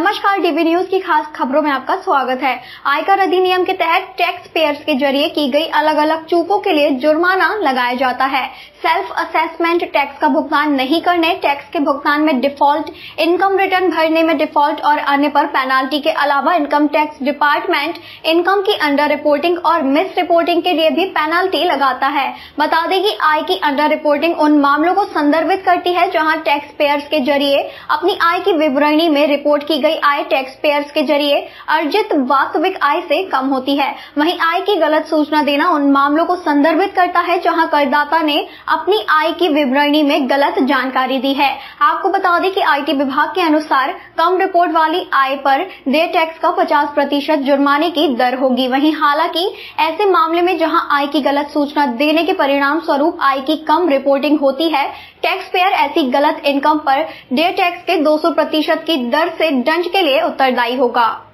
नमस्कार, DV news की खास खबरों में आपका स्वागत है। आयकर अधिनियम के तहत टैक्स पेयर्स के जरिए की गई अलग अलग चूकों के लिए जुर्माना लगाया जाता है। सेल्फ असेसमेंट टैक्स का भुगतान नहीं करने, टैक्स के भुगतान में डिफॉल्ट, इनकम रिटर्न भरने में डिफॉल्ट और अन्य पर पेनाल्टी के अलावा इनकम टैक्स डिपार्टमेंट इनकम की अंडर रिपोर्टिंग और मिस रिपोर्टिंग के लिए भी पेनाल्टी लगाता है। बता दें कि आय की अंडर रिपोर्टिंग उन मामलों को संदर्भित करती है जहां टैक्स पेयर्स के जरिए अपनी आय की विवरणी में रिपोर्ट की गई आय टैक्स पेयर्स के जरिए अर्जित वास्तविक आय से कम होती है। वहीं आय की गलत सूचना देना उन मामलों को संदर्भित करता है जहां करदाता ने अपनी आय की विवरणी में गलत जानकारी दी है। आपको बता दें कि आईटी विभाग के अनुसार कम रिपोर्ट वाली आय पर देय टैक्स का 50% जुर्माने की दर होगी। वहीं हालांकि ऐसे मामले में जहां आय की गलत सूचना देने के परिणाम स्वरूप आय की कम रिपोर्टिंग होती है, टैक्स पेयर ऐसी गलत इनकम पर देय टैक्स के 200% की दर से दंड के लिए उत्तरदायी होगा।